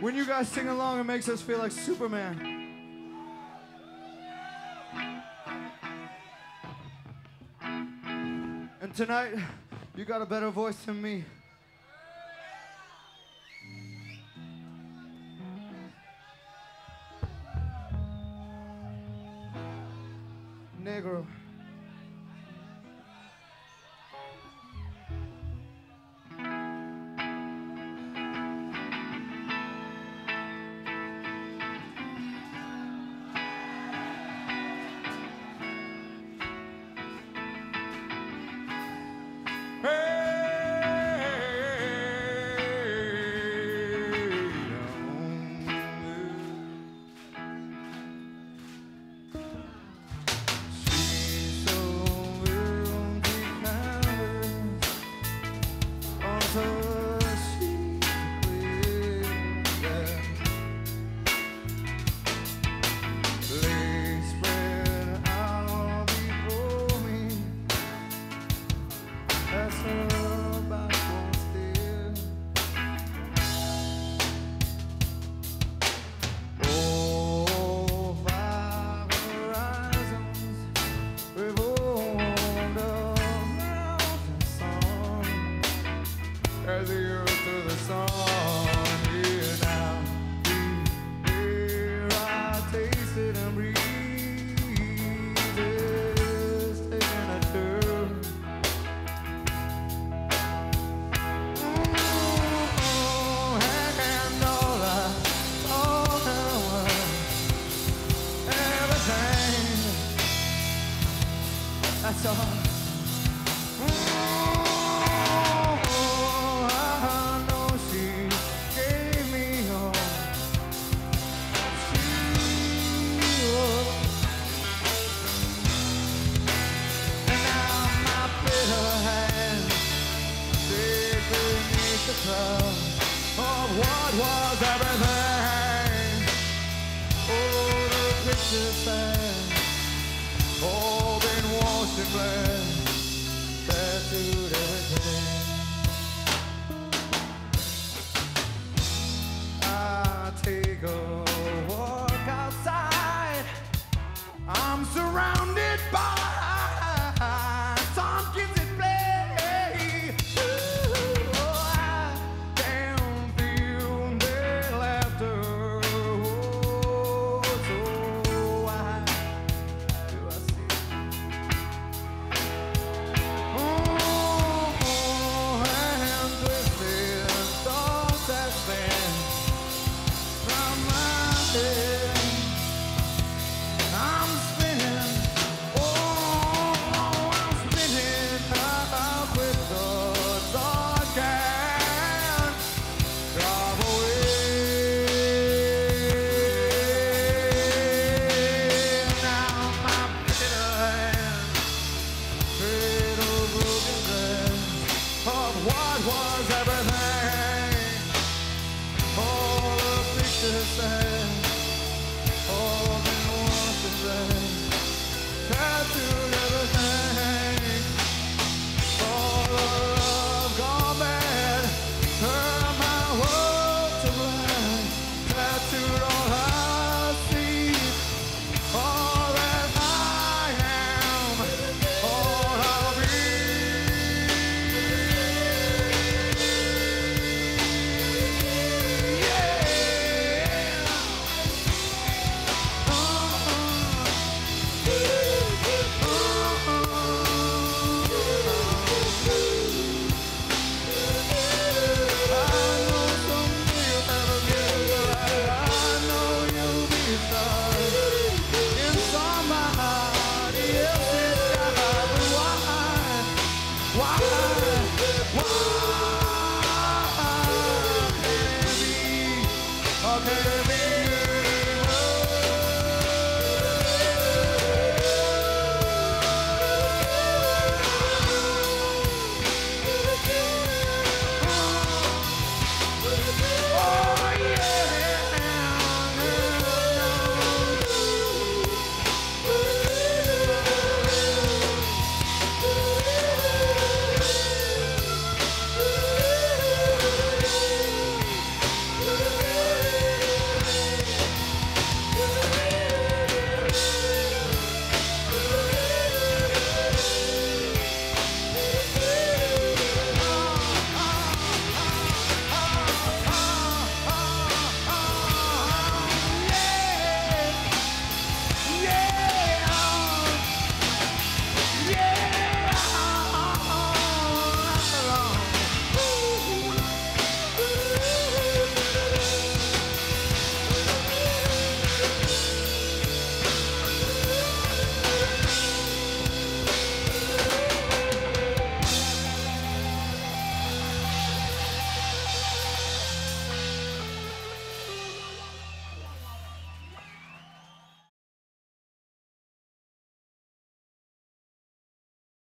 When you guys sing along, it makes us feel like Superman. And tonight, you got a better voice than me. Negro. Was everything all the pictures say.